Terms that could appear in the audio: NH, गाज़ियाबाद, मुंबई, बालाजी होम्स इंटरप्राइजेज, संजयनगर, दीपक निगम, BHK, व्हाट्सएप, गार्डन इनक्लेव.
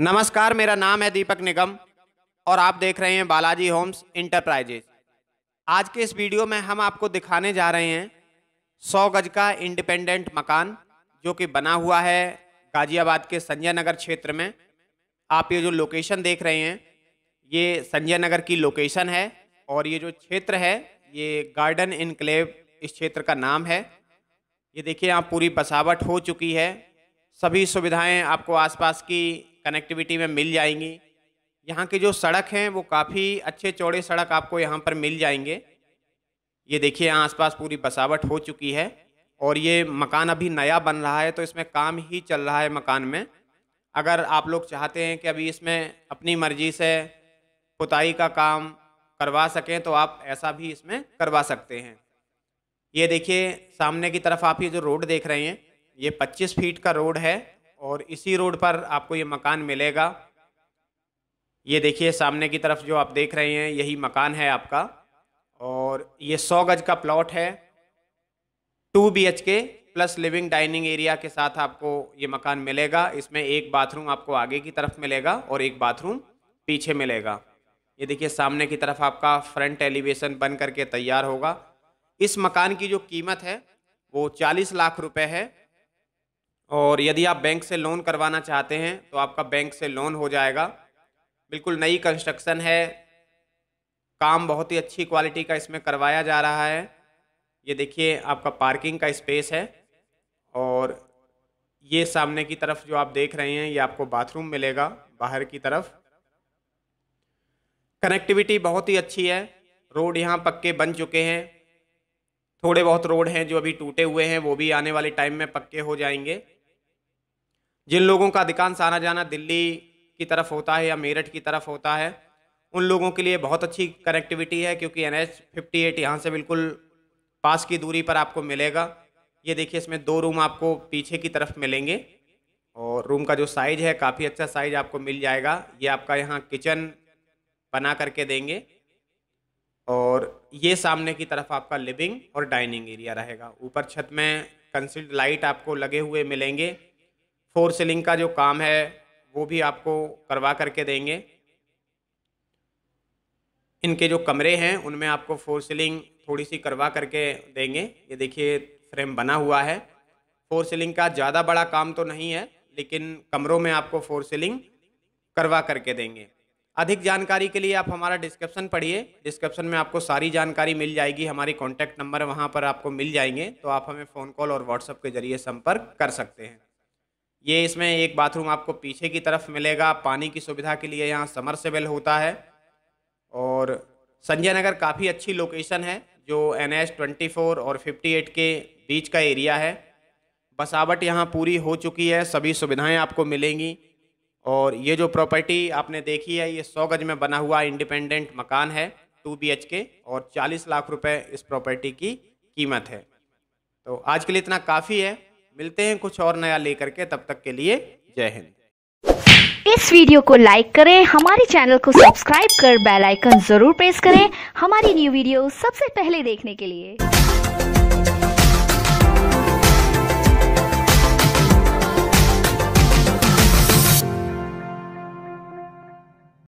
नमस्कार, मेरा नाम है दीपक निगम और आप देख रहे हैं बालाजी होम्स इंटरप्राइजेज। आज के इस वीडियो में हम आपको दिखाने जा रहे हैं 100 गज का इंडिपेंडेंट मकान जो कि बना हुआ है गाज़ियाबाद के संजयनगर क्षेत्र में। आप ये जो लोकेशन देख रहे हैं ये संजयनगर की लोकेशन है और ये जो क्षेत्र है ये गार्डन इनक्लेव इस क्षेत्र का नाम है। ये देखिए, यहाँ पूरी बसावट हो चुकी है, सभी सुविधाएं आपको आसपास की कनेक्टिविटी में मिल जाएंगी। यहाँ की जो सड़क हैं वो काफ़ी अच्छे चौड़े सड़क आपको यहाँ पर मिल जाएंगे। ये देखिए, यहाँ आसपास पूरी बसावट हो चुकी है और ये मकान अभी नया बन रहा है तो इसमें काम ही चल रहा है मकान में। अगर आप लोग चाहते हैं कि अभी इसमें अपनी मर्जी से पुताई का काम करवा सकें तो आप ऐसा भी इसमें करवा सकते हैं। ये देखिए, सामने की तरफ आप ये जो रोड देख रहे हैं ये 25 फीट का रोड है और इसी रोड पर आपको ये मकान मिलेगा। ये देखिए, सामने की तरफ जो आप देख रहे हैं यही मकान है आपका और ये 100 गज का प्लॉट है। 2 BHK plus living dining area के साथ आपको ये मकान मिलेगा। इसमें एक बाथरूम आपको आगे की तरफ मिलेगा और एक बाथरूम पीछे मिलेगा। ये देखिए, सामने की तरफ आपका फ्रंट एलिवेशन बन करके तैयार होगा। इस मकान की जो कीमत है वो 40 लाख रुपए है और यदि आप बैंक से लोन करवाना चाहते हैं तो आपका बैंक से लोन हो जाएगा। बिल्कुल नई कंस्ट्रक्शन है, काम बहुत ही अच्छी क्वालिटी का इसमें करवाया जा रहा है। ये देखिए, आपका पार्किंग का स्पेस है और ये सामने की तरफ जो आप देख रहे हैं ये आपको बाथरूम मिलेगा बाहर की तरफ। कनेक्टिविटी बहुत ही अच्छी है, रोड यहाँ पक्के बन चुके हैं। थोड़े बहुत रोड हैं जो अभी टूटे हुए हैं वो भी आने वाले टाइम में पक्के हो जाएंगे। जिन लोगों का अधिकांश आना जाना दिल्ली की तरफ होता है या मेरठ की तरफ होता है उन लोगों के लिए बहुत अच्छी कनेक्टिविटी है क्योंकि NH 58 यहाँ से बिल्कुल पास की दूरी पर आपको मिलेगा। ये देखिए, इसमें 2 रूम आपको पीछे की तरफ मिलेंगे और रूम का जो साइज है काफ़ी अच्छा साइज आपको मिल जाएगा। ये आपका यहाँ किचन बना करके देंगे और ये सामने की तरफ आपका लिविंग और डाइनिंग एरिया रहेगा। ऊपर छत में कंसील्ड लाइट आपको लगे हुए मिलेंगे। 4 सीलिंग का जो काम है वो भी आपको करवा करके देंगे। इनके जो कमरे हैं उनमें आपको 4 सीलिंग थोड़ी सी करवा करके देंगे। ये देखिए, फ्रेम बना हुआ है। 4 सीलिंग का ज़्यादा बड़ा काम तो नहीं है लेकिन कमरों में आपको 4 सीलिंग करवा करके देंगे। अधिक जानकारी के लिए आप हमारा डिस्क्रिप्शन पढ़िए, डिस्क्रिप्शन में आपको सारी जानकारी मिल जाएगी। हमारे कॉन्टैक्ट नंबर वहां पर आपको मिल जाएंगे तो आप हमें फ़ोन कॉल और व्हाट्सएप के जरिए संपर्क कर सकते हैं। ये इसमें एक बाथरूम आपको पीछे की तरफ मिलेगा। पानी की सुविधा के लिए यहाँ समरसेबल होता है और संजयनगर काफ़ी अच्छी लोकेशन है जो NH 24 और 58 के बीच का एरिया है। बसावट यहाँ पूरी हो चुकी है, सभी सुविधाएँ आपको मिलेंगी और ये जो प्रॉपर्टी आपने देखी है ये 100 गज में बना हुआ इंडिपेंडेंट मकान है, 2 BHK और 40 लाख रुपए इस प्रॉपर्टी की कीमत है। तो आज के लिए इतना काफ़ी है, मिलते हैं कुछ और नया लेकर के, तब तक के लिए जय हिंद। इस वीडियो को लाइक करें, हमारे चैनल को सब्सक्राइब कर बेल आइकन जरूर प्रेस करें हमारी न्यू वीडियो सबसे पहले देखने के लिए।